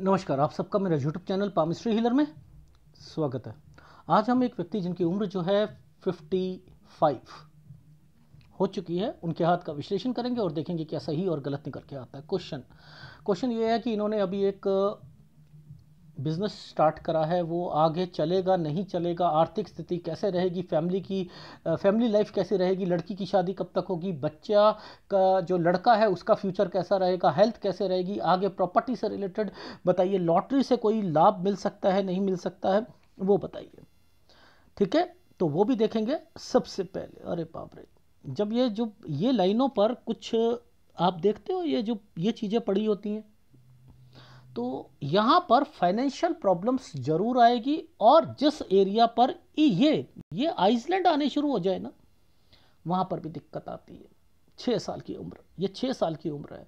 नमस्कार, आप सबका मेरा YouTube चैनल पामिस्ट्री हीलर में स्वागत है। आज हम एक व्यक्ति जिनकी उम्र जो है 55 हो चुकी है, उनके हाथ का विश्लेषण करेंगे और देखेंगे क्या सही और गलत निकल के आता है। क्वेश्चन ये है कि इन्होंने अभी एक बिज़नेस स्टार्ट करा है, वो आगे चलेगा नहीं चलेगा, आर्थिक स्थिति कैसे रहेगी, फैमिली लाइफ कैसे रहेगी, लड़की की शादी कब तक होगी, बच्चा का जो लड़का है उसका फ्यूचर कैसा रहेगा, हेल्थ कैसे रहेगी, आगे प्रॉपर्टी से रिलेटेड बताइए, लॉटरी से कोई लाभ मिल सकता है नहीं मिल सकता है वो बताइए। ठीक है, तो वो भी देखेंगे। सबसे पहले अरे बाप रे, जब ये लाइनों पर कुछ आप देखते हो, ये चीज़ें पड़ी होती हैं तो यहाँ पर फाइनेंशियल प्रॉब्लम्स जरूर आएगी। और जिस एरिया पर ये आइसलैंड आने शुरू हो जाए ना, वहाँ पर भी दिक्कत आती है। 6 साल की उम्र, ये 6 साल की उम्र है।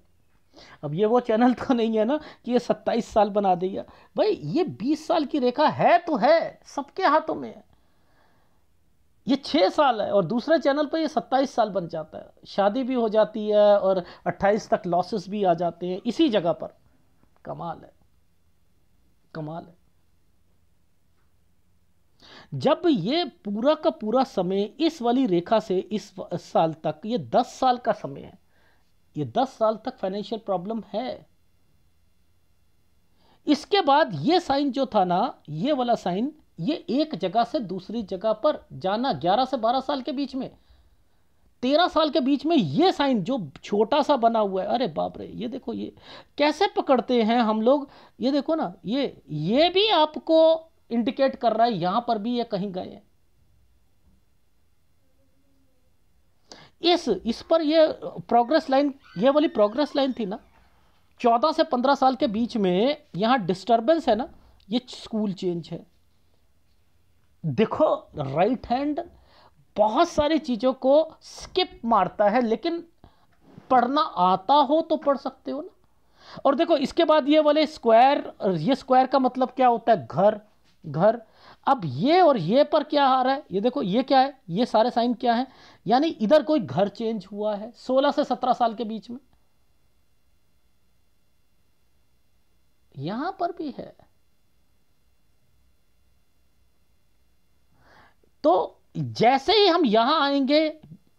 अब ये वो चैनल तो नहीं है ना कि ये 27 साल बना देगा। भाई ये 20 साल की रेखा है तो है, सबके हाथों में है। ये 6 साल है और दूसरे चैनल पर ये 27 साल बन जाता है। शादी भी हो जाती है और 28 तक लॉसेस भी आ जाते हैं इसी जगह पर। कमाल है। जब ये पूरा का पूरा समय इस वाली रेखा से इस साल तक, ये 10 साल का समय है, ये 10 साल तक फाइनेंशियल प्रॉब्लम है। इसके बाद ये साइन जो था ना, ये वाला साइन, ये एक जगह से दूसरी जगह पर जाना 11 से 12 साल के बीच में, 13 साल के बीच में ये साइन जो छोटा सा बना हुआ है, अरे बाप रे, ये देखो ये कैसे पकड़ते हैं हम लोग। ये देखो ना, ये भी आपको इंडिकेट कर रहा है, यहां पर भी ये कहीं गए हैं। इस पर ये प्रोग्रेस लाइन, ये वाली प्रोग्रेस लाइन थी ना, 14 से 15 साल के बीच में यहां डिस्टर्बेंस है ना, ये स्कूल चेंज है। देखो राइट हैंड बहुत सारी चीज़ों को स्किप मारता है, लेकिन पढ़ना आता हो तो पढ़ सकते हो ना। और देखो इसके बाद ये वाले स्क्वायर, ये स्क्वायर का मतलब क्या होता है, घर। अब ये और ये पर क्या आ रहा है, ये देखो ये क्या है, ये सारे साइन क्या है, यानी इधर कोई घर चेंज हुआ है 16 से 17 साल के बीच में। यहां पर भी है तो जैसे ही हम यहाँ आएंगे,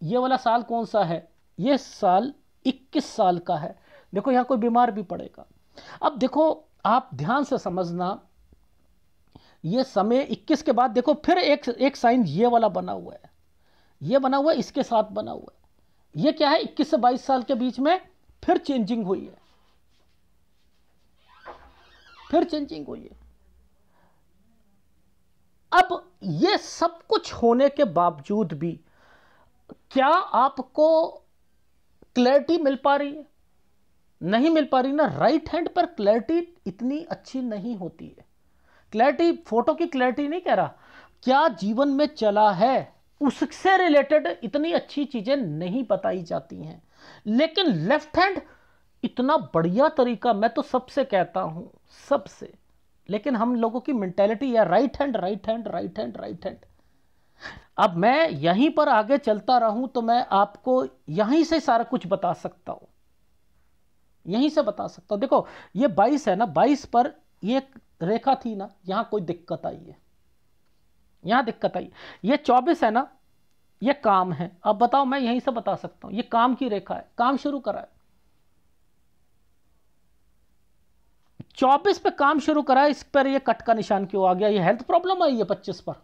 ये वाला साल कौन सा है, ये साल 21 साल का है। देखो यहाँ कोई बीमार भी पड़ेगा। अब देखो आप ध्यान से समझना, ये समय 21 के बाद देखो फिर एक साइन ये वाला बना हुआ है, ये बना हुआ है, इसके साथ बना हुआ है। ये क्या है, 21 से 22 साल के बीच में फिर चेंजिंग हुई है, अब ये सब कुछ होने के बावजूद भी क्या आपको क्लैरिटी मिल पा रही है? नहीं मिल पा रही ना। राइट हैंड पर क्लैरिटी इतनी अच्छी नहीं होती है। क्लैरिटी फोटो की क्लैरिटी नहीं कह रहा, क्या जीवन में चला है उससे रिलेटेड इतनी अच्छी चीजें नहीं बताई जाती हैं। लेकिन लेफ्ट हैंड इतना बढ़िया तरीका, मैं तो सबसे कहता हूं, सबसे। लेकिन हम लोगों की मेंटेलिटी है राइट हैंड। अब मैं यहीं पर आगे चलता रहूं तो मैं आपको यहीं से सारा कुछ बता सकता हूं, देखो ये 22 है ना, 22 पर ये रेखा थी ना, यहां कोई दिक्कत आई है, ये 24 है ना, ये काम है। अब बताओ, मैं यहीं से बता सकता हूं, ये काम की रेखा है, काम शुरू करा है, 24 पे काम शुरू करा है, इस पर ये कट का निशान क्यों आ गया, ये हेल्थ प्रॉब्लम आई है 25 पर।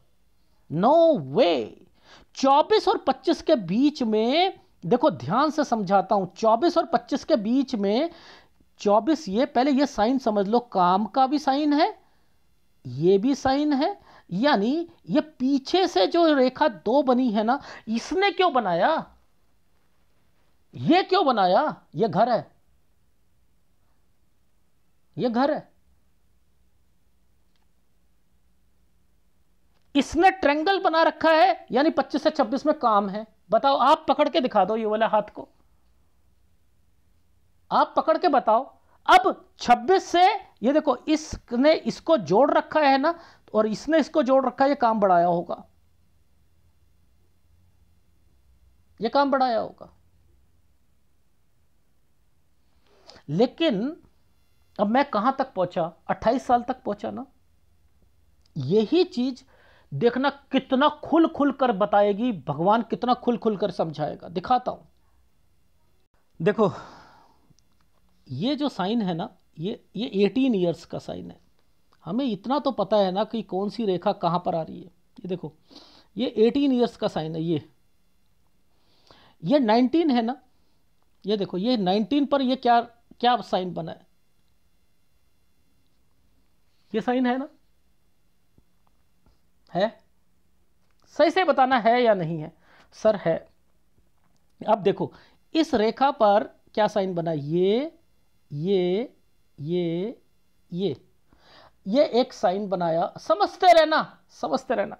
नो वे, 24 और 25 के बीच में देखो ध्यान से समझाता हूं, 24 और 25 के बीच में 24 ये पहले ये साइन समझ लो, काम का भी साइन है, ये भी साइन है, यानी ये पीछे से जो रेखा 2 बनी है ना, इसने क्यों बनाया, ये क्यों बनाया, ये घर है, इसने ट्रायंगल बना रखा है, यानी 25 से 26 में काम है। बताओ, आप पकड़ के दिखा दो ये वाला हाथ को, आप पकड़ के बताओ। अब 26 से ये देखो इसने इसको जोड़ रखा है ना, और इसने इसको जोड़ रखा है, ये काम बढ़ाया होगा, लेकिन अब मैं कहाँ तक पहुँचा, 28 साल तक पहुँचा ना। यही चीज़ देखना कितना खुल खुल कर बताएगी, भगवान कितना खुल खुल कर समझाएगा। दिखाता हूँ, देखो ये जो साइन है ना, ये 18 ईयर्स का साइन है। हमें इतना तो पता है ना कि कौन सी रेखा कहाँ पर आ रही है। ये देखो, ये 18 ईयर्स का साइन है। ये 19 है ना, ये देखो ये 19 पर ये क्या क्या साइन बना है, ये साइन है ना, है? सही से बताना है या नहीं है सर? है। अब देखो इस रेखा पर क्या साइन बना, ये ये ये ये एक साइन बनाया। समझते रहना, समझते रहना।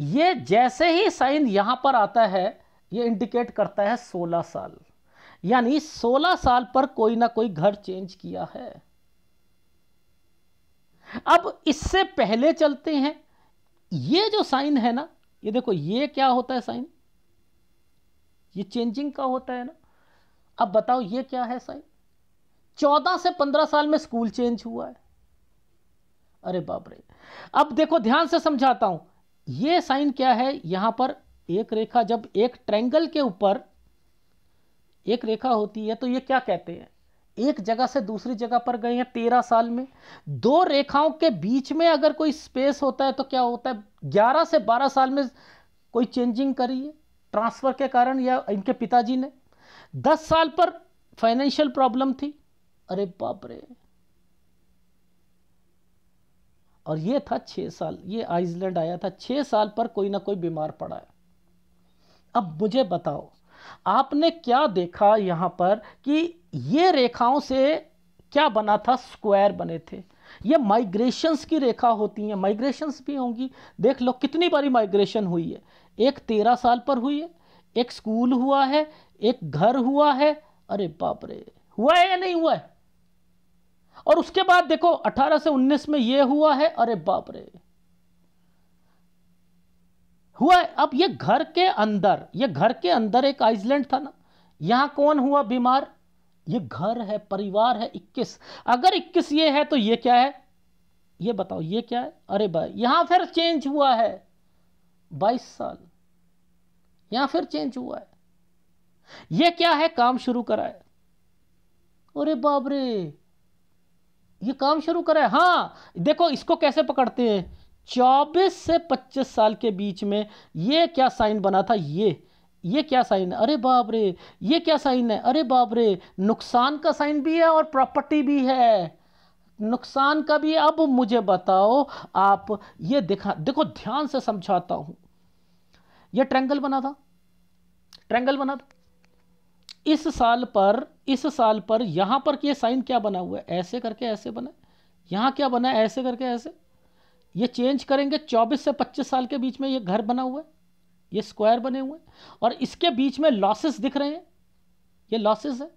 ये जैसे ही साइन यहां पर आता है, ये इंडिकेट करता है 16 साल, यानी 16 साल पर कोई ना कोई घर चेंज किया है। अब इससे पहले चलते हैं, ये जो साइन है ना, ये देखो ये क्या होता है साइन, ये चेंजिंग का होता है ना। अब बताओ ये क्या है साइन, 14 से 15 साल में स्कूल चेंज हुआ है। अरे बाप रे। अब देखो ध्यान से समझाता हूं, ये साइन क्या है, यहां पर एक रेखा, जब एक ट्रायंगल के ऊपर एक रेखा होती है तो ये क्या कहते हैं, एक जगह से दूसरी जगह पर गए हैं 13 साल में। दो रेखाओं के बीच में अगर कोई स्पेस होता है तो क्या होता है, 11 से 12 साल में कोई चेंजिंग करी है ट्रांसफर के कारण, या इनके पिताजी ने। 10 साल पर फाइनेंशियल प्रॉब्लम थी। अरे बाप रे। और ये था 6 साल, ये आइसलैंड आया था, 6 साल पर कोई ना कोई बीमार पड़ा है। अब मुझे बताओ आपने क्या देखा यहां पर, कि ये रेखाओं से क्या बना था, स्क्वायर बने थे। ये माइग्रेशंस की रेखा होती हैं, माइग्रेशंस भी होंगी। देख लो कितनी बारी माइग्रेशन हुई है, एक 13 साल पर हुई है, एक स्कूल हुआ है, एक घर हुआ है। अरे बाप रे, हुआ है या नहीं हुआ है? और उसके बाद देखो 18 से 19 में ये हुआ है। अरे बाप रे, हुआ है। अब ये घर के अंदर, ये घर के अंदर एक आइसलैंड था ना, यहां कौन हुआ बीमार, ये घर है, परिवार है। 21, अगर 21 ये है तो ये क्या है, ये बताओ ये क्या है। अरे भाई, यहां फिर चेंज हुआ है 22 साल, यहां फिर चेंज हुआ है। ये क्या है, काम शुरू करा है। अरे बाप रे, ये काम शुरू करा है। हाँ देखो इसको कैसे पकड़ते हैं, 24 से 25 साल के बीच में ये क्या साइन बना था, ये क्या साइन है, अरे बाप रे, ये क्या साइन है, अरे बाप रे। नुकसान का साइन भी है और प्रॉपर्टी भी है, नुकसान का भी। अब मुझे बताओ आप, ये दिखा, देखो ध्यान से समझाता हूं, ये ट्रायंगल बना था, ट्रायंगल बना था। इस साल पर यहां पर ये साइन क्या बना हुआ है, ऐसे करके ऐसे बना, यहां क्या बना है, ऐसे करके ऐसे। ये चेंज करेंगे, 24 से 25 साल के बीच में ये घर बना हुआ है, ये स्क्वायर बने हुए हैं, और इसके बीच में लॉसेस दिख रहे हैं, ये लॉसेस है।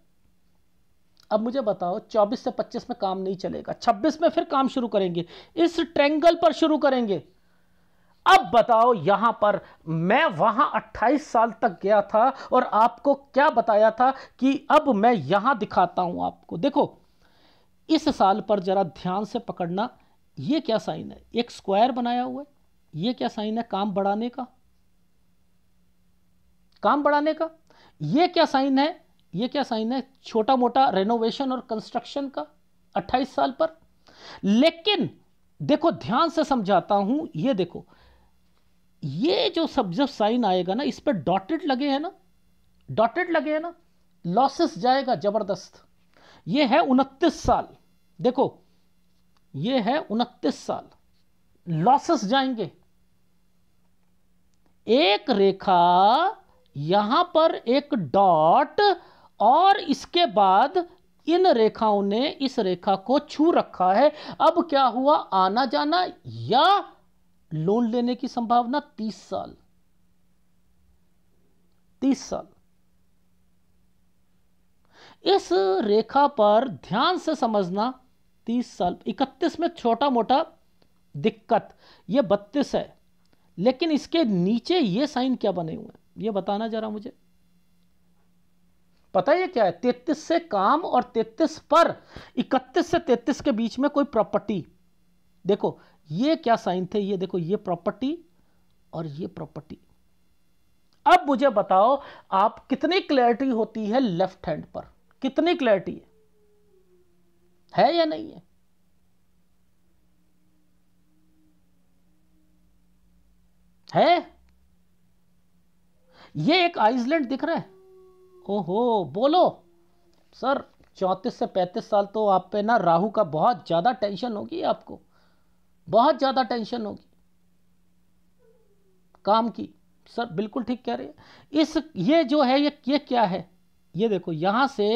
अब मुझे बताओ 24 से 25 में काम नहीं चलेगा, 26 में फिर काम शुरू करेंगे, इस ट्रायंगल पर शुरू करेंगे। अब बताओ यहां पर मैं वहां 28 साल तक गया था और आपको क्या बताया था, कि अब मैं यहां दिखाता हूं आपको। देखो इस साल पर जरा ध्यान से पकड़ना, ये क्या साइन है, एक स्क्वायर बनाया हुआ है। ये क्या साइन है, काम बढ़ाने का, काम बढ़ाने का। ये क्या साइन है, ये क्या साइन है, छोटा मोटा रेनोवेशन और कंस्ट्रक्शन का, 28 साल पर। लेकिन देखो ध्यान से समझाता हूं, ये देखो ये जो सब जब साइन आएगा ना, इस पर डॉटेड लगे हैं ना, डॉटेड लगे हैं ना, लॉसेस जाएगा जबरदस्त। ये है 29 साल, देखो ये है 29 साल, लॉसेस जाएंगे। एक रेखा यहां पर, एक डॉट, और इसके बाद इन रेखाओं ने इस रेखा को छू रखा है। अब क्या हुआ, आना जाना या लोन लेने की संभावना। 30 साल, 30 साल। इस रेखा पर ध्यान से समझना, 30 साल। 31 में छोटा मोटा दिक्कत, ये 32 है। लेकिन इसके नीचे ये साइन क्या बने हुए हैं, ये बताना जरा मुझे। पता है क्या है, 33 से काम और 33 पर 31 से 33 के बीच में कोई प्रॉपर्टी। देखो ये क्या साइन थे, ये देखो ये प्रॉपर्टी और ये प्रॉपर्टी। अब मुझे बताओ आप कितनी क्लैरिटी होती है लेफ्ट हैंड पर, कितनी क्लैरिटी है या नहीं है? है? ये एक आइसलैंड दिख रहा है। ओहो बोलो सर, 34 से 35 साल तो आप पे ना राहु का बहुत ज्यादा टेंशन होगी, आपको बहुत ज्यादा टेंशन होगी काम की। सर बिल्कुल ठीक कह रहे हैं। इस ये जो है ये क्या है, ये देखो यहां से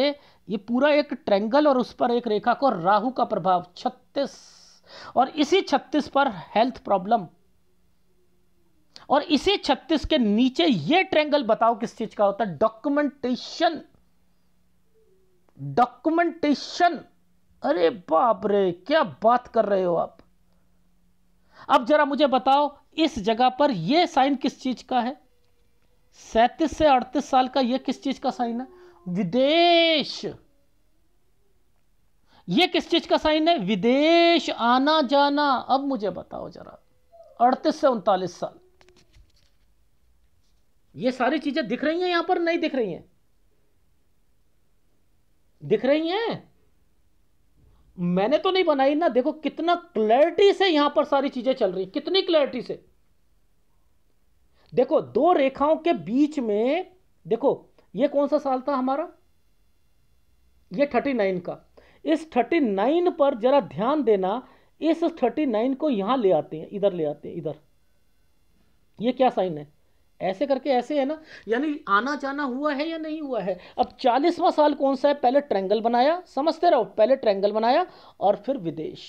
ये पूरा एक ट्रायंगल और उस पर एक रेखा को राहु का प्रभाव 36, और इसी 36 पर हेल्थ प्रॉब्लम, और इसी 36 के नीचे ये ट्रायंगल बताओ किस चीज का होता है, डॉक्यूमेंटेशन। डॉक्यूमेंटेशन, अरे बाप रे क्या बात कर रहे हो आप। अब जरा मुझे बताओ इस जगह पर यह साइन किस चीज का है, 37 से 38 साल का यह किस चीज का साइन है, विदेश। यह किस चीज का साइन है, विदेश, आना जाना। अब मुझे बताओ जरा 38 से 39 साल, ये सारी चीजें दिख रही हैं यहां पर, नहीं दिख रही हैं? दिख रही हैं? मैंने तो नहीं बनाई ना, देखो कितना क्लैरिटी से यहां पर सारी चीजें चल रही, कितनी क्लैरिटी से। देखो दो रेखाओं के बीच में, देखो ये कौन सा साल था हमारा, ये 39 का। इस 39 पर जरा ध्यान देना, इस 39 को यहां ले आते हैं, इधर ले आते हैं, इधर। ये क्या साइन है, ऐसे करके ऐसे है ना, यानी आना जाना हुआ है या नहीं हुआ है। अब 40वां साल कौन सा है, पहले ट्रायंगल बनाया, समझते रहो, पहले ट्रायंगल बनाया और फिर विदेश।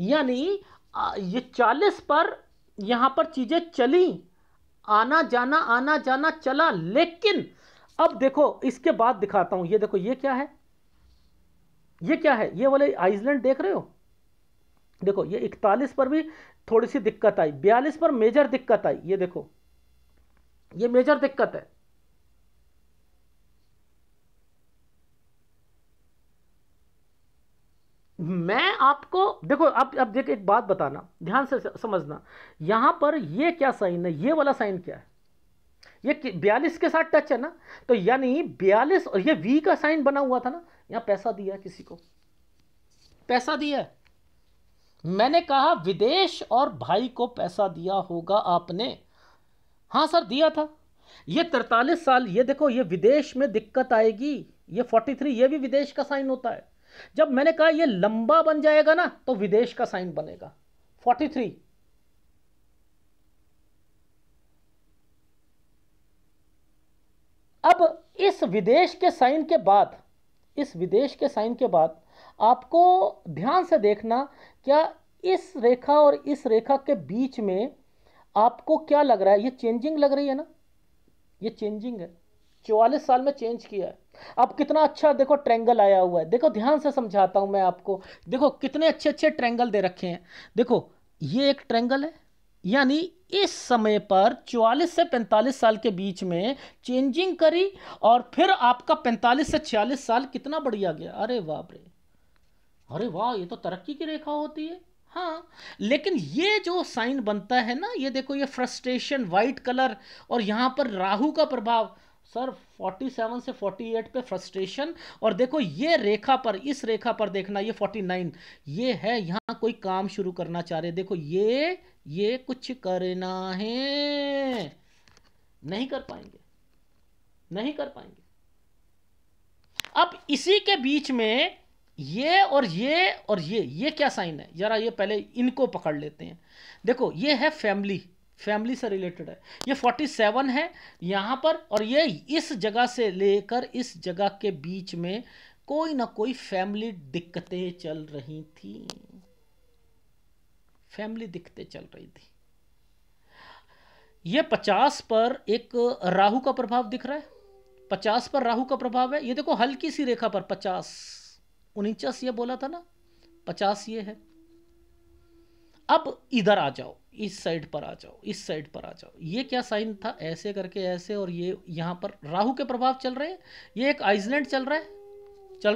यानी ये 40 पर यहां पर चीजें चली, आना जाना चला। लेकिन अब देखो इसके बाद दिखाता हूं, ये देखो ये क्या है, ये क्या है, ये वाले आइसलैंड देख रहे हो। देखो ये 41 पर भी थोड़ी सी दिक्कत आई, 42 पर मेजर दिक्कत आई। ये देखो ये मेजर दिक्कत है, मैं आपको देखो आप देखिए, एक बात बताना ध्यान से समझना, यहां पर ये क्या साइन है, ये वाला साइन क्या है, ये 42 के साथ टच है ना, तो यानी 42 और ये वी का साइन बना हुआ था ना, यहां पैसा दिया किसी को, पैसा दिया। मैंने कहा विदेश और भाई को पैसा दिया होगा आपने, हाँ सर दिया था। ये 43 साल, ये देखो ये विदेश में दिक्कत आएगी, ये 43 ये भी विदेश का साइन होता है। जब मैंने कहा ये लंबा बन जाएगा ना तो विदेश का साइन बनेगा, 43। अब इस विदेश के साइन के बाद, इस विदेश के साइन के बाद आपको ध्यान से देखना, क्या इस रेखा और इस रेखा के बीच में आपको क्या लग रहा है, ये चेंजिंग लग रही है ना, ये चेंजिंग है, 44 साल में चेंज किया है। अब कितना अच्छा देखो ट्रायंगल आया हुआ है, देखो ध्यान से समझाता हूं मैं आपको, देखो कितने अच्छे अच्छे ट्रायंगल दे रखे हैं। देखो ये एक ट्रायंगल है, यानी इस समय पर 44 से 45 साल के बीच में चेंजिंग करी, और फिर आपका 45 से 46 साल कितना बढ़िया गया, अरे बाप रे, अरे वाह, ये तो तरक्की की रेखा होती है। हाँ, लेकिन ये जो साइन बनता है ना, ये देखो ये फ्रस्ट्रेशन वाइट कलर, और यहाँ पर राहु का प्रभाव सर 47 से 48 पे फ्रस्ट्रेशन, और देखो ये रेखा पर, इस रेखा पर देखना, ये 49 ये है, यहाँ कोई काम शुरू करना चाह रहे, देखो ये कुछ करना है, नहीं कर पाएंगे, नहीं कर पाएंगे। अब इसी के बीच में ये और ये और ये क्या साइन है, जरा ये पहले इनको पकड़ लेते हैं। देखो ये है फैमिली, फैमिली से रिलेटेड है, ये 47 है यहाँ पर, और ये इस जगह से लेकर इस जगह के बीच में कोई ना कोई फैमिली दिक्कतें चल रही थी, फैमिली दिक्कतें चल रही थी। ये 50 पर एक राहु का प्रभाव दिख रहा है, 50 पर राहु का प्रभाव है, ये देखो हल्की सी रेखा पर 50, 49 ये बोला था ना, 50 ये है। अब इधर आ जाओ, इस साइड पर आ जाओ, इस साइड पर आ जाओ। ये क्या साइन था, ऐसे करके ऐसे, और ये यहाँ पर राहु के प्रभाव चल रहे हैं, ये एक आइसलैंड चल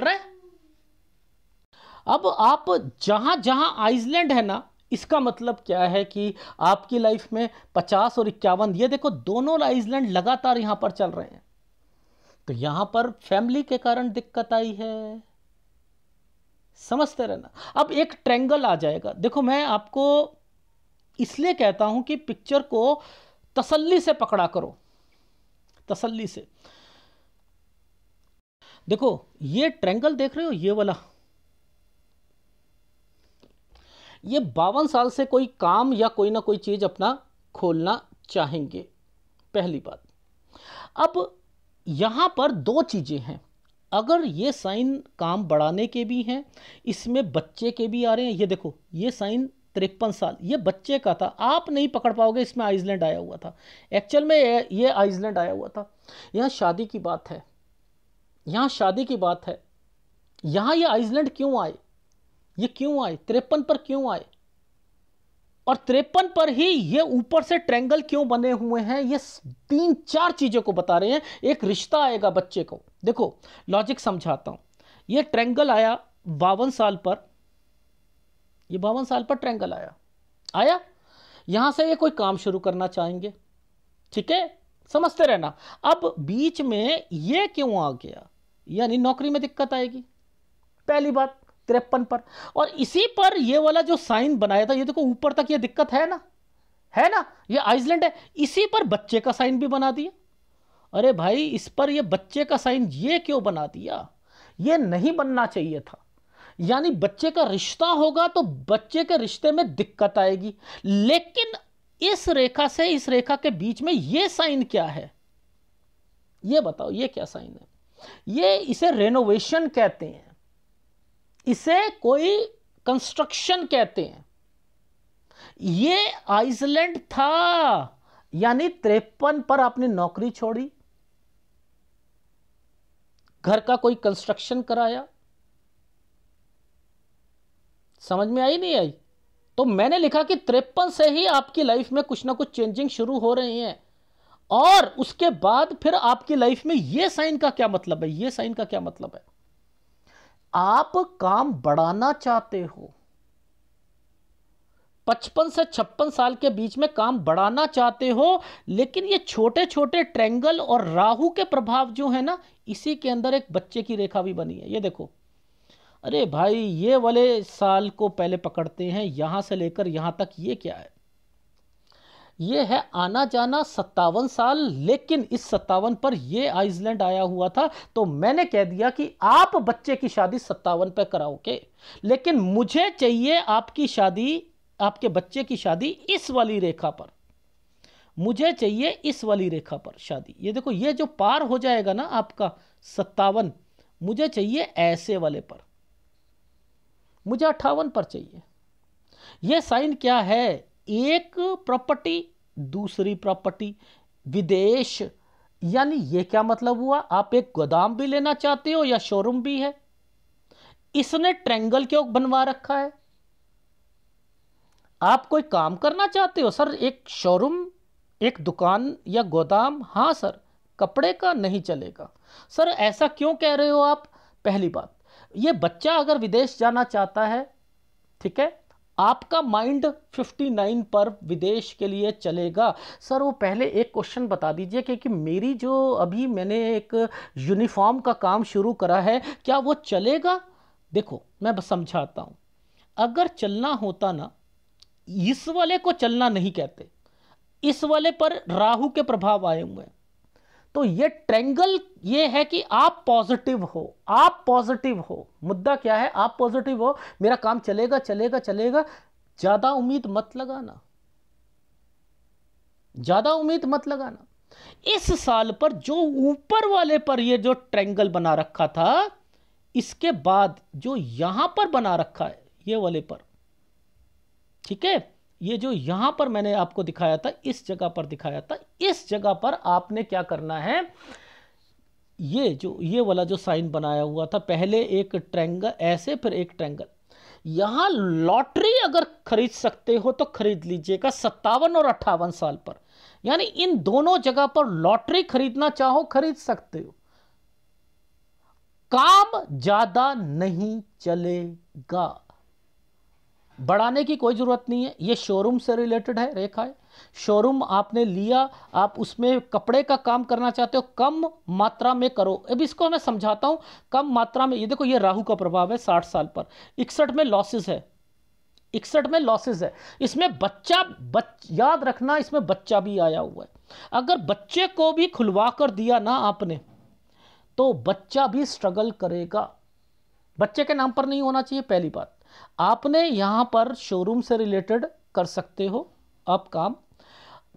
रहा है। अब आप जहाँ जहाँ आइसलैंड है ना, इसका मतलब क्या है कि आपकी लाइफ में 50 और 51, ये देखो दोनों आइसलैंड लगातार यहाँ पर चल रहे हैं। तो यहाँ पर फैमिली के कारण दिक्कत आई है, समझते रहना। अब एक ट्रेंगल आ जाएगा। देखो मैं आपको इसलिए कहता हूं कि पिक्चर को तसल्ली से पकड़ा करो, तसल्ली से। देखो ये ट्रेंगल देख रहे हो, ये वाला, ये 52 साल से कोई काम या कोई ना कोई चीज अपना खोलना चाहेंगे, पहली बात। अब यहां पर दो चीजें हैं, अगर ये साइन काम बढ़ाने के भी हैं, इसमें बच्चे के भी आ रहे हैं। ये देखो ये साइन 53 साल, ये बच्चे का था, आप नहीं पकड़ पाओगे, इसमें आइसलैंड आया हुआ था, एक्चुअल में ये आइसलैंड आया हुआ था। यहाँ शादी की बात है, यहाँ शादी की बात है। यहाँ ये आइसलैंड क्यों आए, ये क्यों आए 53 पर क्यों आए, और 53 पर ही ये ऊपर से ट्रेंगल क्यों बने हुए हैं, ये 3-4 चीज़ों को बता रहे हैं। एक रिश्ता आएगा बच्चे को, देखो लॉजिक समझाता हूँ। ये ट्रेंगल आया 52 साल पर, ये 52 साल पर ट्रेंगल आया। यहाँ से ये कोई काम शुरू करना चाहेंगे, ठीक है, समझते रहना। अब बीच में ये क्यों आ गया, यानी नौकरी में दिक्कत आएगी, पहली बात 53 पर। और इसी पर ये वाला जो साइन बनाया था, ये देखो ऊपर तक ये दिक्कत है ना, ये आइसलैंड है। इसी पर बच्चे का साइन भी बना दिया। अरे भाई, इस पर ये बच्चे का साइन ये क्यों बना दिया, ये नहीं बनना चाहिए था। यानी बच्चे का रिश्ता होगा तो बच्चे के रिश्ते में दिक्कत आएगी, लेकिन इस रेखा से इस रेखा के बीच में ये साइन क्या है, ये बताओ, ये क्या साइन है। ये इसे रेनोवेशन कहते हैं, इसे कोई कंस्ट्रक्शन कहते हैं। ये आइसलैंड था, यानी 53 पर आपने नौकरी छोड़ी, घर का कोई कंस्ट्रक्शन कराया। समझ में आई नहीं आई? तो मैंने लिखा कि 53 से ही आपकी लाइफ में कुछ ना कुछ चेंजिंग शुरू हो रही हैं। और उसके बाद फिर आपकी लाइफ में ये साइन का क्या मतलब है, ये साइन का क्या मतलब है। आप काम बढ़ाना चाहते हो, 55 से 56 साल के बीच में काम बढ़ाना चाहते हो, लेकिन ये छोटे छोटे ट्रेंगल और राहु के प्रभाव जो है ना, इसी के अंदर एक बच्चे की रेखा भी बनी है। ये देखो, अरे भाई ये वाले साल को पहले पकड़ते हैं, यहां से लेकर यहां तक ये क्या है, ये है आना जाना 57 साल। लेकिन इस 57 पर ये आइसलैंड आया हुआ था, तो मैंने कह दिया कि आप बच्चे की शादी 57 पे कराओगे, लेकिन मुझे चाहिए आपकी शादी, आपके बच्चे की शादी इस वाली रेखा पर, मुझे चाहिए इस वाली रेखा पर शादी। ये देखो, ये जो पार हो जाएगा ना आपका 57, मुझे चाहिए ऐसे वाले पर, मुझे 58 पर चाहिए। ये साइन क्या है, एक प्रॉपर्टी, दूसरी प्रॉपर्टी, विदेश। यानी ये क्या मतलब हुआ, आप एक गोदाम भी लेना चाहते हो या शोरूम भी है। इसने ट्रेंगल क्यों बनवा रखा है, आप कोई काम करना चाहते हो। सर एक शोरूम, एक दुकान या गोदाम, हाँ सर। कपड़े का नहीं चलेगा। सर ऐसा क्यों कह रहे हो आप, पहली बात ये बच्चा अगर विदेश जाना चाहता है, ठीक है, आपका माइंड 59 पर विदेश के लिए चलेगा। सर वो पहले एक क्वेश्चन बता दीजिए क्योंकि मेरी जो अभी मैंने एक यूनिफॉर्म का काम शुरू करा है, क्या वो चलेगा। देखो मैं बस समझाता हूँ, अगर चलना होता ना, इस वाले को चलना नहीं कहते, इस वाले पर राहु के प्रभाव आए हुए हैं। तो ये ट्रेंगल ये है कि आप पॉजिटिव हो, आप पॉजिटिव हो। मुद्दा क्या है, आप पॉजिटिव हो, मेरा काम चलेगा चलेगा चलेगा। ज्यादा उम्मीद मत लगाना, ज्यादा उम्मीद मत लगाना। इस साल पर जो ऊपर वाले पर ये जो ट्रेंगल बना रखा था, इसके बाद जो यहां पर बना रखा है, ये वाले पर, ठीक है, ये जो यहां पर मैंने आपको दिखाया था, इस जगह पर दिखाया था, इस जगह पर आपने क्या करना है, ये जो ये वाला जो साइन बनाया हुआ था, पहले एक ट्रेंगल ऐसे, फिर एक ट्रेंगल, यहां लॉटरी अगर खरीद सकते हो तो खरीद लीजिएगा 57 और 58 साल पर, यानी इन दोनों जगह पर लॉटरी खरीदना चाहो खरीद सकते हो। काम ज्यादा नहीं चलेगा, बढ़ाने की कोई ज़रूरत नहीं है। ये शोरूम से रिलेटेड है रेखा है। शोरूम आपने लिया, आप उसमें कपड़े का काम करना चाहते हो, कम मात्रा में करो। अब इसको मैं समझाता हूँ कम मात्रा में। ये देखो ये राहु का प्रभाव है 60 साल पर, 61 में लॉसेस है, 61 में लॉसेस है। इसमें याद रखना इसमें बच्चा भी आया हुआ है। अगर बच्चे को भी खुलवा कर दिया ना आपने तो बच्चा भी स्ट्रगल करेगा। बच्चे के नाम पर नहीं होना चाहिए पहली बात। आपने यहाँ पर शोरूम से रिलेटेड कर सकते हो आप काम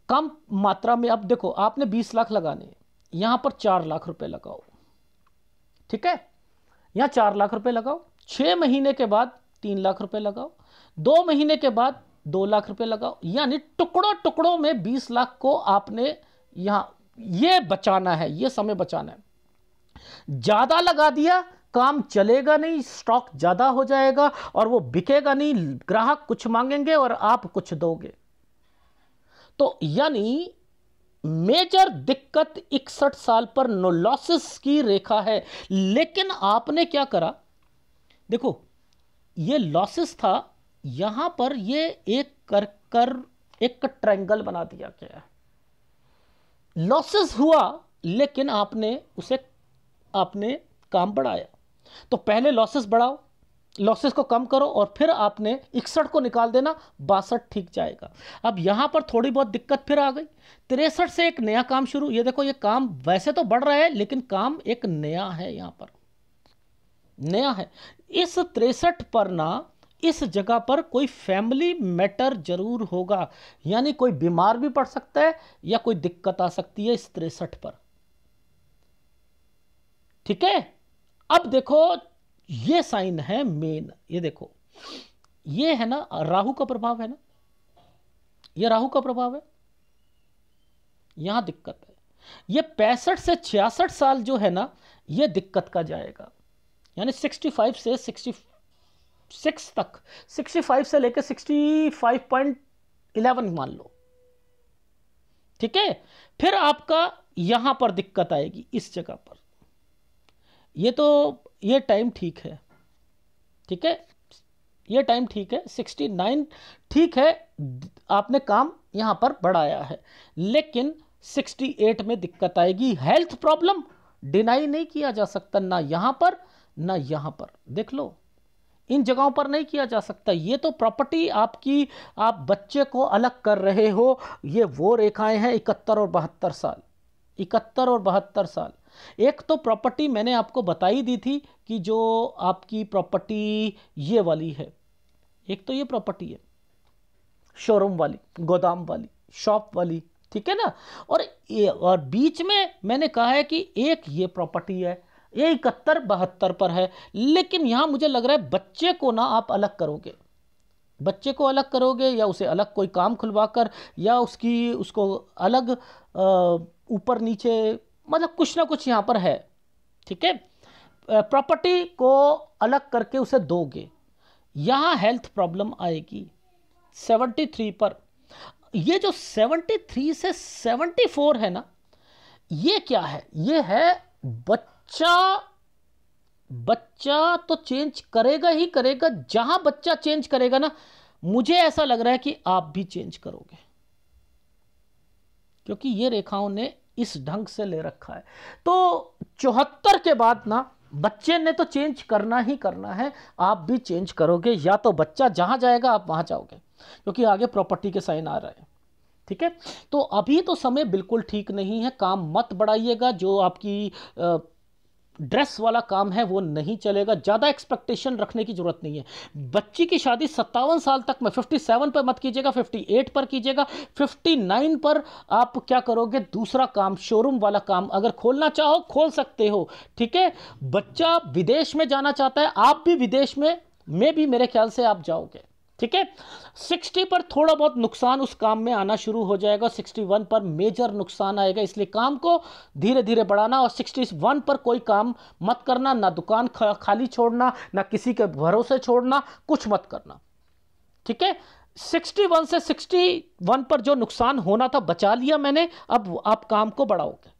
कम मात्रा में। अब देखो आपने 20 लाख लगाने हैं, यहाँ पर 4 लाख रुपए लगाओ, ठीक है, यहाँ 4 लाख रुपए लगाओ। 6 महीने के बाद 3 लाख रुपए लगाओ, 2 महीने के बाद 2 लाख रुपए लगाओ, यानी टुकड़ों टुकड़ों में 20 लाख को आपने यहाँ ये बचाना है, ये समय बचाना है। ज़्यादा लगा दिया काम चलेगा नहीं, स्टॉक ज़्यादा हो जाएगा और वो बिकेगा नहीं, ग्राहक कुछ मांगेंगे और आप कुछ दोगे। तो यानी मेजर दिक्कत 61 साल पर नो लॉसेस की रेखा है। लेकिन आपने क्या करा, देखो ये लॉसेस था, यहां पर ये एक कर एक ट्रायंगल बना दिया गया। लॉसेस हुआ लेकिन आपने काम बढ़ाया। तो पहले लॉसेस बढ़ाओ, लॉसेस को कम करो और फिर आपने 61 को निकाल देना, 62 ठीक जाएगा। अब यहाँ पर थोड़ी बहुत दिक्कत फिर आ गई, 63 से एक नया काम शुरू। ये देखो ये काम वैसे तो बढ़ रहा है लेकिन काम एक नया है, यहाँ पर नया है। इस 63 पर ना इस जगह पर कोई फैमिली मैटर जरूर होगा, यानी कोई बीमार भी पड़ सकता है या कोई दिक्कत आ सकती है इस 63 पर, ठीक है। अब देखो ये साइन है मेन, ये देखो ये है ना राहु का प्रभाव है ना, ये राहु का प्रभाव है, यहां दिक्कत है। ये 65 से 66 साल जो है ना ये दिक्कत का जाएगा, यानी 65 से 66 तक, 65 से लेकर 65.11 मान लो, ठीक है। फिर आपका यहां पर दिक्कत आएगी इस जगह पर, ये तो ये टाइम ठीक है, ठीक है, ये टाइम ठीक है, 69 ठीक है, आपने काम यहाँ पर बढ़ाया है लेकिन 68 में दिक्कत आएगी। हेल्थ प्रॉब्लम डिनाई नहीं किया जा सकता, ना यहाँ पर ना यहाँ पर, देख लो इन जगहों पर नहीं किया जा सकता। ये तो प्रॉपर्टी आपकी, आप बच्चे को अलग कर रहे हो, ये वो रेखाएं हैं 71 और 72 साल, 71 और 72 साल। एक तो प्रॉपर्टी मैंने आपको बताई दी थी कि जो आपकी प्रॉपर्टी ये वाली है, एक तो ये प्रॉपर्टी है शोरूम वाली, गोदाम वाली, शॉप वाली, ठीक है ना। और बीच में मैंने कहा है कि एक ये प्रॉपर्टी है, ये 71 72 पर है। लेकिन यहाँ मुझे लग रहा है बच्चे को ना आप अलग करोगे, बच्चे को अलग करोगे या उसे अलग कोई काम खुलवाकर या उसको अलग ऊपर नीचे, मतलब कुछ ना कुछ यहाँ पर है, ठीक है। प्रॉपर्टी को अलग करके उसे दोगे, यहाँ हेल्थ प्रॉब्लम आएगी 73 पर। ये जो 73 से 74 है ना ये क्या है, ये है बच्चा, बच्चा तो चेंज करेगा ही करेगा। जहाँ बच्चा चेंज करेगा ना मुझे ऐसा लग रहा है कि आप भी चेंज करोगे, क्योंकि ये रेखाओं ने इस ढंग से ले रखा है। तो 74 के बाद ना बच्चे ने तो चेंज करना ही करना है, आप भी चेंज करोगे, या तो बच्चा जहां जाएगा आप वहां जाओगे, क्योंकि आगे प्रॉपर्टी के साइन आ रहे हैं, ठीक है। तो अभी तो समय बिल्कुल ठीक नहीं है, काम मत बढ़ाइएगा। जो आपकी ड्रेस वाला काम है वो नहीं चलेगा, ज़्यादा एक्सपेक्टेशन रखने की जरूरत नहीं है। बच्ची की शादी 57 साल तक में, 57 पर मत कीजिएगा, 58 पर कीजिएगा। 59 पर आप क्या करोगे, दूसरा काम शोरूम वाला काम अगर खोलना चाहो खोल सकते हो, ठीक है। बच्चा विदेश में जाना चाहता है, आप भी विदेश में भी मेरे ख्याल से आप जाओगे, ठीक है। 60 पर थोड़ा बहुत नुकसान उस काम में आना शुरू हो जाएगा, 61 पर मेजर नुकसान आएगा, इसलिए काम को धीरे धीरे बढ़ाना। और 61 पर कोई काम मत करना, ना दुकान खाली छोड़ना, ना किसी के भरोसे छोड़ना, कुछ मत करना, ठीक है। 61 से 61 पर जो नुकसान होना था बचा लिया मैंने, अब आप काम को बढ़ाओगे।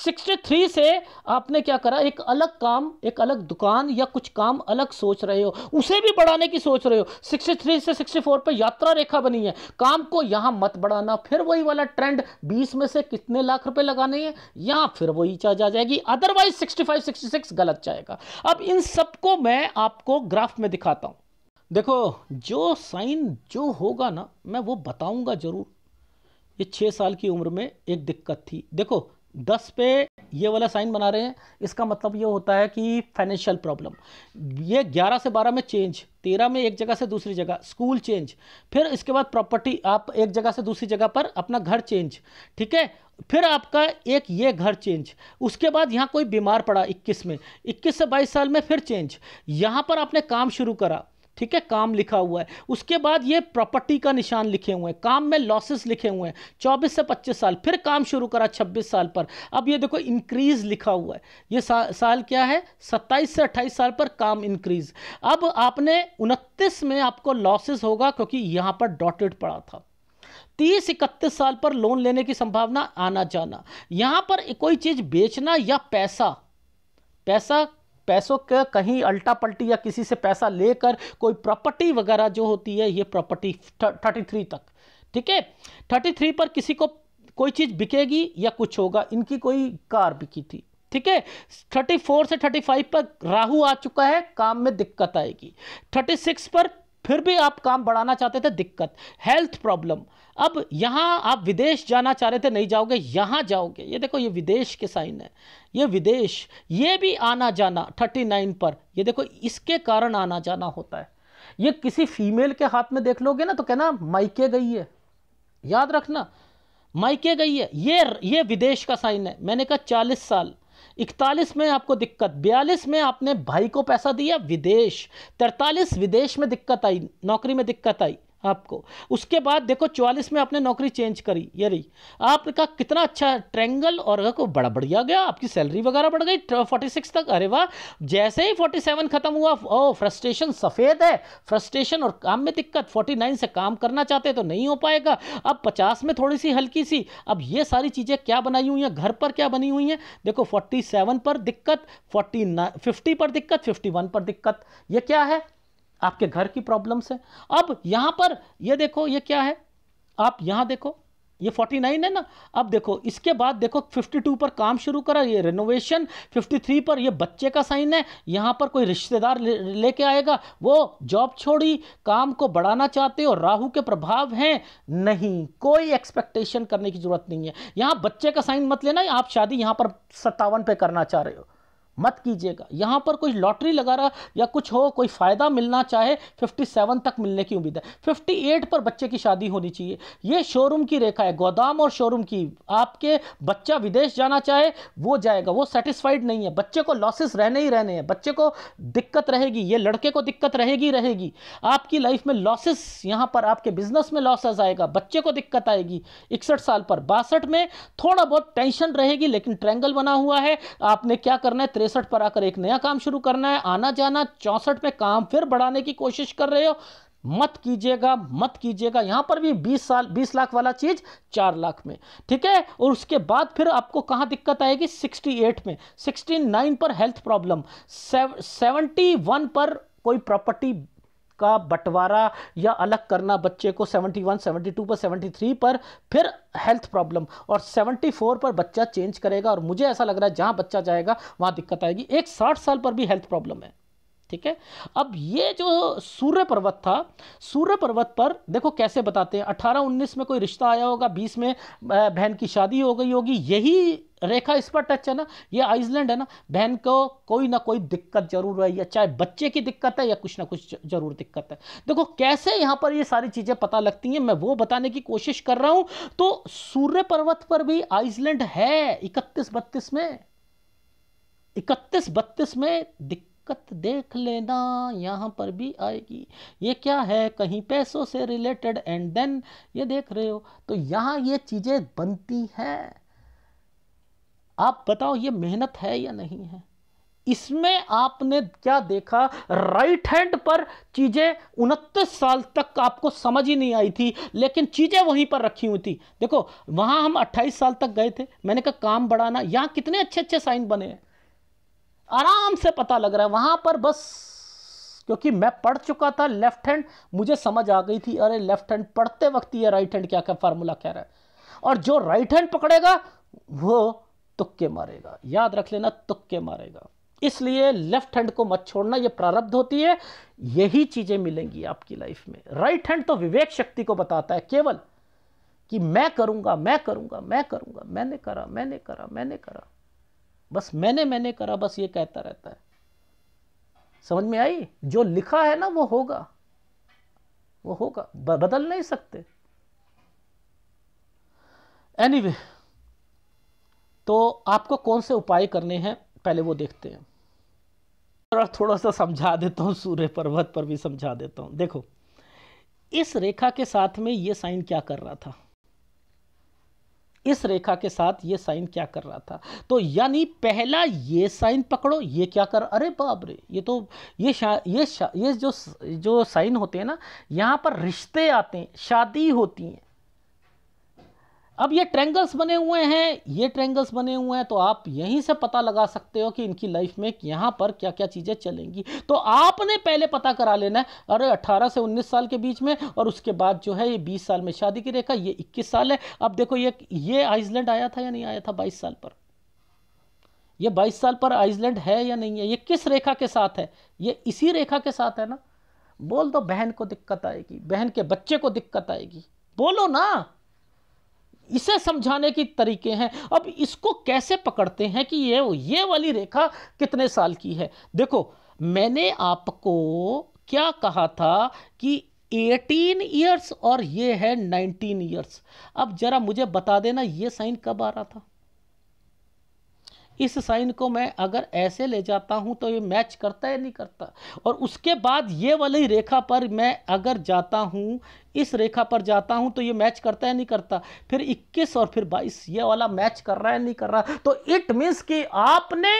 63 से आपने क्या करा, एक अलग काम, एक अलग दुकान या कुछ काम अलग सोच रहे हो, उसे भी बढ़ाने की सोच रहे हो। 63 से 64 पर यात्रा रेखा बनी है, काम को यहाँ मत बढ़ाना। फिर वही वाला ट्रेंड, 20 में से कितने लाख रुपए लगाने हैं, यहाँ फिर वही चार्ज आ जाएगी। अदरवाइज 65 66 गलत जाएगा। अब इन सबको मैं आपको ग्राफ में दिखाता हूँ। देखो, जो साइन जो होगा ना मैं वो बताऊँगा ज़रूर। ये 6 साल की उम्र में एक दिक्कत थी। देखो 10 पे ये वाला साइन बना रहे हैं, इसका मतलब ये होता है कि फाइनेंशियल प्रॉब्लम। ये 11 से 12 में चेंज, 13 में एक जगह से दूसरी जगह, स्कूल चेंज, फिर इसके बाद प्रॉपर्टी, आप एक जगह से दूसरी जगह पर अपना घर चेंज, ठीक है। फिर आपका एक ये घर चेंज, उसके बाद यहाँ कोई बीमार पड़ा 21 में, 21 से 22 साल में फिर चेंज। यहाँ पर आपने काम शुरू करा, ठीक है, काम लिखा हुआ है, उसके बाद ये प्रॉपर्टी का निशान लिखे हुए हैं, काम में लॉसेस लिखे हुए हैं। 24 से 25 साल फिर काम शुरू करा 26 साल पर, अब ये देखो इंक्रीज लिखा हुआ है। ये साल क्या है, 27 से 28 साल पर काम इंक्रीज। अब आपने 29 में आपको लॉसेस होगा क्योंकि यहाँ पर डॉटेड पड़ा था। 30-31 साल पर लोन लेने की संभावना, आना जाना। यहाँ पर कोई चीज़ बेचना या पैसों के कहीं अल्टा पल्टी या किसी से पैसा लेकर कोई प्रॉपर्टी वगैरह जो होती है, ये प्रॉपर्टी 33 तक, ठीक है। 33 पर किसी को कोई चीज़ बिकेगी या कुछ होगा। इनकी कोई कार बिकी थी, ठीक है। 34 से 35 पर राहु आ चुका है, काम में दिक्कत आएगी। 36 पर फिर भी आप काम बढ़ाना चाहते थे, दिक्कत। हेल्थ प्रॉब्लम, अब यहाँ आप विदेश जाना चाह रहे थे, नहीं जाओगे, यहाँ जाओगे। ये देखो, ये विदेश के साइन है, ये विदेश, ये भी आना जाना। 39 पर ये देखो, इसके कारण आना जाना होता है। ये किसी फीमेल के हाथ में देख लोगे ना तो कहना मायके गई है, याद रखना मायके गई है। ये विदेश का साइन है। मैंने कहा 40 साल, 41 में आपको दिक्कत, 42 में आपने भाई को पैसा दिया, विदेश। 43 विदेश में दिक्कत आई, नौकरी में दिक्कत आई आपको। उसके बाद देखो 44 में आपने नौकरी चेंज करी, ये रही। आपका कितना अच्छा ट्रेंगल और को बड़ा बढ़िया गया, आपकी सैलरी वगैरह बढ़ गई 46 तक। अरे वाह, जैसे ही 47 खत्म हुआ, ओ फ्रस्ट्रेशन, सफ़ेद है फ्रस्ट्रेशन और काम में दिक्कत। 49 से काम करना चाहते तो नहीं हो पाएगा। अब 50 में थोड़ी सी हल्की सी। अब ये सारी चीज़ें क्या बनाई हुई हैं, घर पर क्या बनी हुई हैं। देखो 47 पर दिक्कत, 50 पर दिक्कत, 51 पर दिक्कत। ये क्या है, आपके घर की प्रॉब्लम्स है। अब यहाँ पर ये देखो, ये क्या है, आप यहाँ देखो, ये 49 है ना। अब देखो इसके बाद देखो 52 पर काम शुरू करा, ये रिनोवेशन। 53 पर ये बच्चे का साइन है, यहाँ पर कोई रिश्तेदार लेके आएगा। वो जॉब छोड़ी, काम को बढ़ाना चाहते हो, राहु के प्रभाव हैं, नहीं, कोई एक्सपेक्टेशन करने की ज़रूरत नहीं है। यहाँ बच्चे का साइन मत लेना, आप शादी यहाँ पर 57 पर करना चाह रहे हो, मत कीजिएगा। यहाँ पर कोई लॉटरी लगा रहा या कुछ हो, कोई फ़ायदा मिलना चाहे, 57 तक मिलने की उम्मीद है। 58 पर बच्चे की शादी होनी चाहिए। ये शोरूम की रेखा है, गोदाम और शोरूम की। आपके बच्चा विदेश जाना चाहे वो जाएगा, वो सेटिस्फाइड नहीं है। बच्चे को लॉसेस रहने ही रहने हैं, बच्चे को दिक्कत रहेगी, ये लड़के को दिक्कत रहेगी। आपकी लाइफ में लॉसेस, यहाँ पर आपके बिजनेस में लॉसेस आएगा, बच्चे को दिक्कत आएगी। 61 साल पर 62 में थोड़ा बहुत टेंशन रहेगी, लेकिन ट्रैंगल बना हुआ है। आपने क्या करना है, 63 पर आकर एक नया काम शुरू करना है, आना जाना। 64 में काम फिर बढ़ाने की कोशिश कर रहे हो, मत कीजिएगा, मत कीजिएगा। यहाँ पर भी 20 लाख वाला चीज़ 4 लाख में, ठीक है। और उसके बाद फिर आपको कहाँ दिक्कत आएगी, 68 में। 69 पर हेल्थ प्रॉब्लम, 71 पर कोई प्रॉपर्टी का बंटवारा या अलग करना बच्चे को। 71, 72 पर, 73 पर फिर हेल्थ प्रॉब्लम, और 74 पर बच्चा चेंज करेगा। और मुझे ऐसा लग रहा है जहां बच्चा जाएगा वहां दिक्कत आएगी। एक 60 साल पर भी हेल्थ प्रॉब्लम है, ठीक है। अब ये जो सूर्य पर्वत था, सूर्य पर्वत पर देखो कैसे बताते हैं। 18-19 में कोई रिश्ता आया होगा, 20 में बहन की शादी हो गई होगी। यही रेखा इस पर टच है ना, ये आइसलैंड है ना। बहन को कोई ना कोई दिक्कत जरूर है, या चाहे बच्चे की दिक्कत है या कुछ ना कुछ जरूर दिक्कत है। देखो कैसे यहाँ पर ये सारी चीज़ें पता लगती हैं, मैं वो बताने की कोशिश कर रहा हूँ। तो सूर्य पर्वत पर भी आइसलैंड है 31-32 में। 31-32 में बरकत देख लेना, यहाँ पर भी आएगी। ये क्या है, कहीं पैसों से रिलेटेड, एंड देन ये देख रहे हो तो यहाँ ये चीज़ें बनती हैं। आप बताओ ये मेहनत है या नहीं है। इसमें आपने क्या देखा, राइट हैंड पर चीज़ें 29 साल तक आपको समझ ही नहीं आई थी, लेकिन चीज़ें वहीं पर रखी हुई थी। देखो वहाँ हम 28 साल तक गए थे, मैंने कहा काम बढ़ाना, यहाँ कितने अच्छे अच्छे साइन बने हैं, आराम से पता लग रहा है। वहाँ पर बस क्योंकि मैं पढ़ चुका था लेफ्ट हैंड, मुझे समझ आ गई थी, अरे लेफ्ट हैंड पढ़ते वक्त ये राइट हैंड क्या क्या फार्मूला कह रहा है, और जो राइट हैंड पकड़ेगा वो तुक्के मारेगा, याद रख लेना, तुक्के मारेगा। इसलिए लेफ्ट हैंड को मत छोड़ना, ये प्रारब्ध होती है, यही चीज़ें मिलेंगी आपकी लाइफ में। राइट हैंड तो विवेक शक्ति को बताता है केवल कि मैं करूंगा, मैं करूंगा, मैं करूंगा, मैंने करा, मैंने करा, मैंने करा, बस मैंने करा, बस ये कहता रहता है। समझ में आई, जो लिखा है ना वो होगा, वो होगा, बदल नहीं सकते। एनीवे, तो आपको कौन से उपाय करने हैं पहले वो देखते हैं, और थोड़ा सा समझा देता हूँ, सूर्य पर्वत पर भी समझा देता हूँ। देखो इस रेखा के साथ में ये साइन क्या कर रहा था, इस रेखा के साथ ये साइन क्या कर रहा था, तो यानी पहला ये साइन पकड़ो, ये क्या कर, अरे बाप रे, ये तो ये जो साइन होते हैं ना, यहाँ पर रिश्ते आते हैं, शादी होती है। अब ये ट्रेंगल्स बने हुए हैं, ये ट्रेंगल्स बने हुए हैं, तो आप यहीं से पता लगा सकते हो कि इनकी लाइफ में यहाँ पर क्या क्या चीज़ें चलेंगी। तो आपने पहले पता करा लेना है, अरे 18 से 19 साल के बीच में, और उसके बाद जो है ये 20 साल में शादी की रेखा, ये 21 साल है। अब देखो ये आइसलैंड आया था या नहीं आया था 22 साल पर, ये 22 साल पर आइसलैंड है या नहीं है, ये किस रेखा के साथ है, ये इसी रेखा के साथ है ना। बोल दो, बहन को दिक्कत आएगी, बहन के बच्चे को दिक्कत आएगी, बोलो ना। इसे समझाने की तरीके हैं। अब इसको कैसे पकड़ते हैं कि ये वाली रेखा कितने साल की है। देखो मैंने आपको क्या कहा था कि 18 इयर्स और ये है 19 इयर्स। अब जरा मुझे बता देना ये साइन कब आ रहा था। इस साइन को मैं अगर ऐसे ले जाता हूं तो ये मैच करता है नहीं करता, और उसके बाद ये वाली रेखा पर मैं अगर जाता हूं, इस रेखा पर जाता हूं तो ये मैच करता है नहीं करता, फिर 21 और फिर 22 ये वाला मैच कर रहा है नहीं कर रहा। तो इट मीन्स कि आपने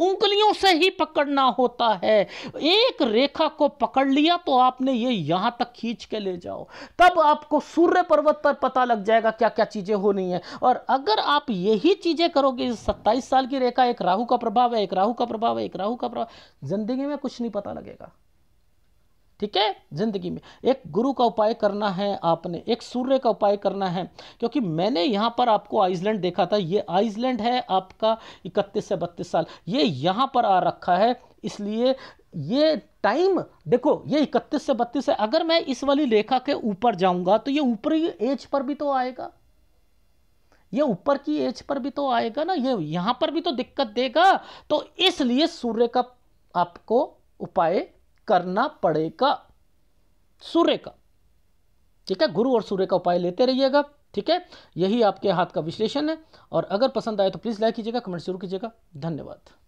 उंगलियों से ही पकड़ना होता है, एक रेखा को पकड़ लिया तो आपने ये यहां तक खींच के ले जाओ, तब आपको सूर्य पर्वत पर पता लग जाएगा क्या क्या चीजें होनी है। और अगर आप यही चीजें करोगे, 27 साल की रेखा, एक राहु का प्रभाव है, एक राहु का प्रभाव है, एक राहु का प्रभाव, जिंदगी में कुछ नहीं पता लगेगा। ठीक है, जिंदगी में एक गुरु का उपाय करना है आपने, एक सूर्य का उपाय करना है, क्योंकि मैंने यहाँ पर आपको आइसलैंड देखा था, ये आइसलैंड है आपका 31 से 32 साल, ये यहाँ पर आ रखा है, इसलिए ये टाइम देखो, ये 31 से 32 है। अगर मैं इस वाली रेखा के ऊपर जाऊँगा तो ये ऊपरी एज पर भी तो आएगा, ये ऊपर की एज पर भी तो आएगा ना, ये यहाँ पर भी तो दिक्कत देगा। तो इसलिए सूर्य का आपको उपाय करना पड़ेगा, सूर्य का। ठीक है, गुरु और सूर्य का उपाय लेते रहिएगा। ठीक है, यही आपके हाथ का विश्लेषण है, और अगर पसंद आए तो प्लीज़ लाइक कीजिएगा, कमेंट जरूर कीजिएगा। धन्यवाद।